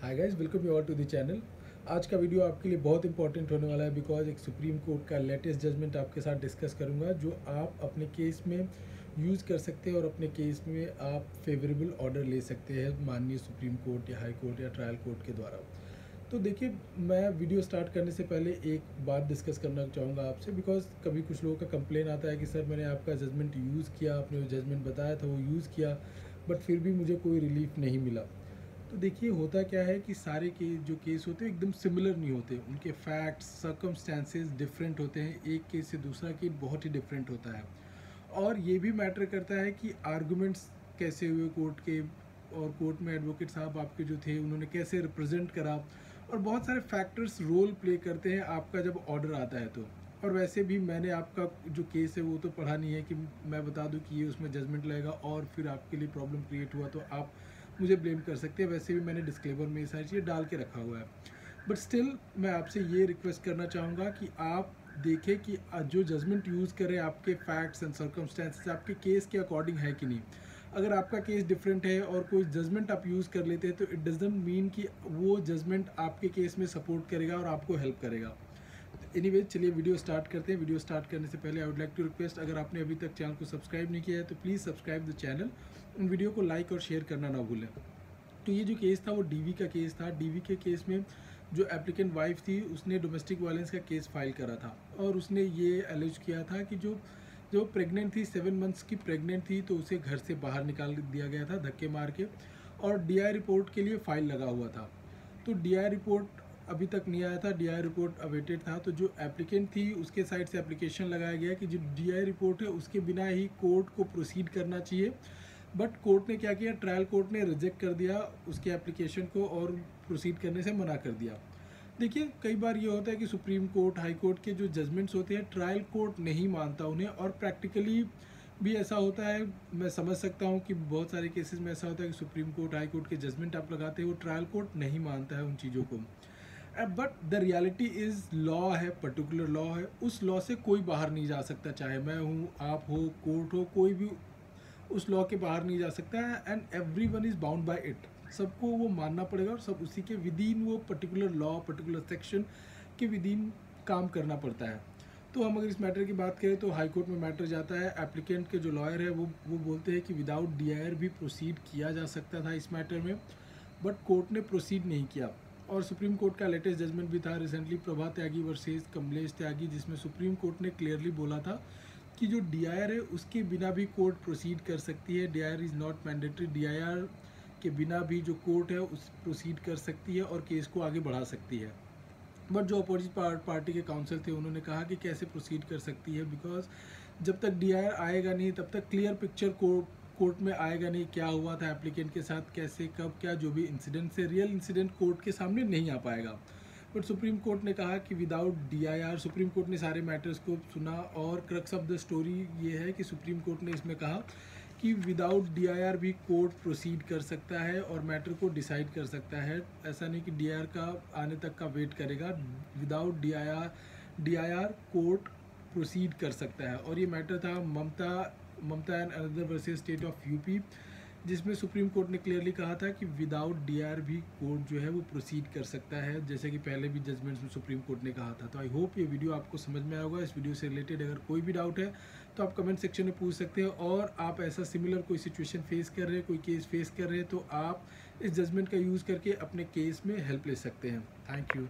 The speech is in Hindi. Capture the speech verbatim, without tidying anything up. Hi guys, welcome you all to the channel. आज का वीडियो आपके लिए बहुत इंपॉर्टेंट होने वाला है बिकॉज एक सुप्रीम कोर्ट का लेटेस्ट जजमेंट आपके साथ डिस्कस करूंगा जो आप अपने केस में यूज़ कर सकते हैं और अपने केस में आप फेवरेबल ऑर्डर ले सकते हैं माननीय सुप्रीम कोर्ट या हाई कोर्ट या ट्रायल कोर्ट के द्वारा। तो देखिए, मैं वीडियो स्टार्ट करने से पहले एक बात डिस्कस करना चाहूँगा आपसे बिकॉज कभी कुछ लोगों का कंप्लेन आता है कि सर मैंने आपका जजमेंट यूज़ किया, आपने वो जजमेंट बताया था वो यूज़ किया बट फिर भी मुझे कोई रिलीफ नहीं मिला। तो देखिए, होता क्या है कि सारे के जो केस होते हैं एकदम सिमिलर नहीं होते, उनके फैक्ट्स सर्कमस्टेंसेस डिफरेंट होते हैं, एक केस से दूसरा केस बहुत ही डिफरेंट होता है। और ये भी मैटर करता है कि आर्गूमेंट्स कैसे हुए कोर्ट के, और कोर्ट में एडवोकेट साहब आपके जो थे उन्होंने कैसे रिप्रेजेंट करा, और बहुत सारे फैक्टर्स रोल प्ले करते हैं आपका जब ऑर्डर आता है तो। और वैसे भी मैंने आपका जो केस है वो तो पढ़ा नहीं है कि मैं बता दूं कि ये उसमें जजमेंट लगेगा और फिर आपके लिए प्रॉब्लम क्रिएट हुआ तो आप मुझे ब्लेम कर सकते हैं। वैसे भी मैंने डिस्क्लेमर में ये सारी चीज़ें डाल के रखा हुआ है, बट स्टिल मैं आपसे ये रिक्वेस्ट करना चाहूँगा कि आप देखें कि जो जजमेंट यूज़ करें आपके फैक्ट्स एंड सर्कमस्टेंसेस आपके केस के अकॉर्डिंग है कि नहीं। अगर आपका केस डिफरेंट है और कोई जजमेंट आप यूज़ कर लेते हैं तो इट डजंट मीन कि वो जजमेंट आपके केस में सपोर्ट करेगा और आपको हेल्प करेगा। एनीवेज, चलिए वीडियो स्टार्ट करते हैं। वीडियो स्टार्ट करने से पहले I would like to request, अगर आपने अभी तक चैनल को सब्सक्राइब नहीं किया है तो प्लीज़ सब्सक्राइब द चैनल, उन वीडियो को लाइक और शेयर करना ना भूलें। तो ये जो केस था वो डीवी का केस था। डीवी के केस में जो एप्लीकेंट वाइफ थी उसने डोमेस्टिक वायलेंस का केस फाइल करा था और उसने ये एलिज किया था कि जो जो प्रेग्नेंट थी, सेवन मंथ्स की प्रेग्नेंट थी, तो उसे घर से बाहर निकाल दिया गया था धक्के मार के, और डीआई रिपोर्ट के लिए फाइल लगा हुआ था। तो डीआई रिपोर्ट अभी तक नहीं आया था, डीआई रिपोर्ट अवेटेड था। तो जो एप्लीकेंट थी उसके साइड से एप्लीकेशन लगाया गया कि जो डीआई रिपोर्ट है उसके बिना ही कोर्ट को प्रोसीड करना चाहिए, बट कोर्ट ने क्या किया, ट्रायल कोर्ट ने रिजेक्ट कर दिया उसके एप्लीकेशन को और प्रोसीड करने से मना कर दिया। देखिए, कई बार ये होता है कि सुप्रीम कोर्ट, हाई कोर्ट के जो जजमेंट्स होते हैं ट्रायल कोर्ट नहीं मानता उन्हें, और प्रैक्टिकली भी ऐसा होता है। मैं समझ सकता हूँ कि बहुत सारे केसेस में ऐसा होता है कि सुप्रीम कोर्ट, हाई कोर्ट के जजमेंट आप लगाते हैं वो ट्रायल कोर्ट नहीं मानता है उन चीज़ों को, but the reality is law है, पर्टिकुलर लॉ है, उस लॉ से कोई बाहर नहीं जा सकता, चाहे मैं हूँ, आप हो, कोर्ट हो, कोई भी उस लॉ के बाहर नहीं जा सकता है। And every one is bound by it, सबको वो मानना पड़ेगा और सब उसी के विदिन, वो पर्टिकुलर लॉ, पर्टिकुलर सेक्शन के विदिन काम करना पड़ता है। तो हम अगर इस मैटर की बात करें तो हाई कोर्ट में मैटर जाता है, एप्लीकेंट के जो लॉयर है वो वो बोलते हैं कि विदाउट डीआईआर भी प्रोसीड किया जा सकता था इस मैटर में, बट कोर्ट ने प्रोसीड नहीं किया। और सुप्रीम कोर्ट का लेटेस्ट जजमेंट भी था रिसेंटली, प्रभात त्यागी वर्सेस कमलेश त्यागी, जिसमें सुप्रीम कोर्ट ने क्लियरली बोला था कि जो डीआईआर है उसके बिना भी कोर्ट प्रोसीड कर सकती है, DIR is not mandatory, DIR के बिना भी जो कोर्ट है उस प्रोसीड कर सकती है और केस को आगे बढ़ा सकती है। बट जो अपोजिट पार्टी के काउंसिल थे उन्होंने कहा कि कैसे प्रोसीड कर सकती है, बिकॉज जब तक डीआईआर आएगा नहीं तब तक क्लियर पिक्चर कोर्ट कोर्ट में आएगा नहीं, क्या हुआ था एप्लीकेंट के साथ, कैसे, कब, क्या, जो भी इंसिडेंट से रियल इंसिडेंट कोर्ट के सामने नहीं आ पाएगा। बट सुप्रीम कोर्ट ने कहा कि विदाउट डीआईआर, सुप्रीम कोर्ट ने सारे मैटर्स को सुना और क्रक्स ऑफ द स्टोरी ये है कि सुप्रीम कोर्ट ने इसमें कहा कि विदाउट डीआईआर भी कोर्ट प्रोसीड कर सकता है और मैटर को डिसाइड कर सकता है, ऐसा नहीं कि डीआईआर का आने तक का वेट करेगा। Without DIR DIR court proceed कर सकता है। और ये मैटर था Mamata Mamata and another versus state of UP, जिसमें सुप्रीम कोर्ट ने क्लियरली कहा था कि विदाउट डीआईआर भी कोर्ट जो है वो प्रोसीड कर सकता है, जैसे कि पहले भी जजमेंट्स में सुप्रीम कोर्ट ने कहा था। तो आई होप ये वीडियो आपको समझ में आया होगा। इस वीडियो से रिलेटेड अगर कोई भी डाउट है तो आप कमेंट सेक्शन में पूछ सकते हैं, और आप ऐसा सिमिलर कोई सिचुएशन फेस कर रहे हैं, कोई केस फेस कर रहे हैं, तो आप इस जजमेंट का यूज़ करके अपने केस में हेल्प ले सकते हैं। Thank you.